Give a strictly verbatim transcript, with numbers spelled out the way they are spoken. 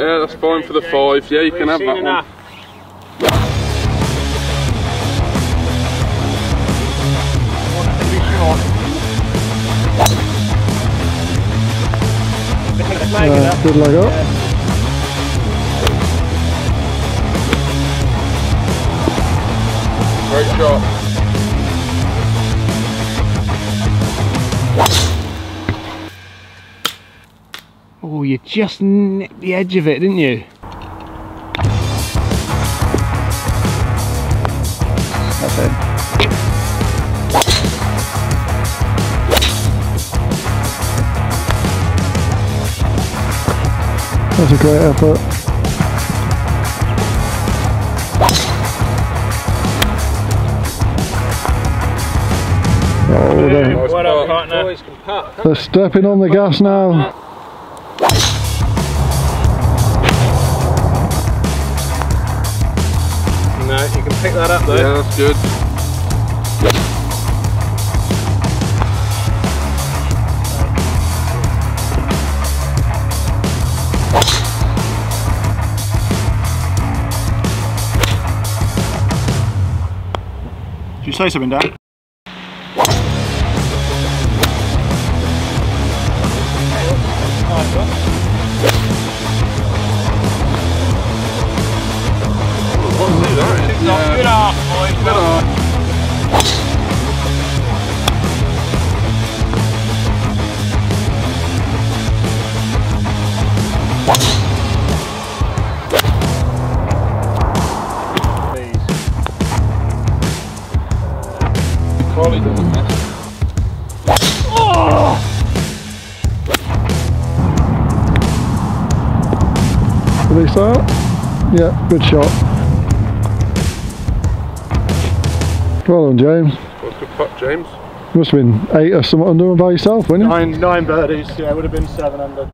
Yeah, that's fine for the five. Yeah, you can have that one. Uh, good leg up. Great shot. Oh, you just nicked the edge of it, didn't you? That's it. That's a great effort. Oh, nice. What up, partner? They're stepping on the gas now. No, you can pick that up though. Yeah, that's good. You say something, Dan? Good off, boys. Good off. Probably doesn't matter. Oh! Release that. Yeah, good shot. Well done, James. Well, good putt, James. Must have been eight or something under by yourself, wouldn't you? Nine, nine birdies, yeah, it would have been seven under.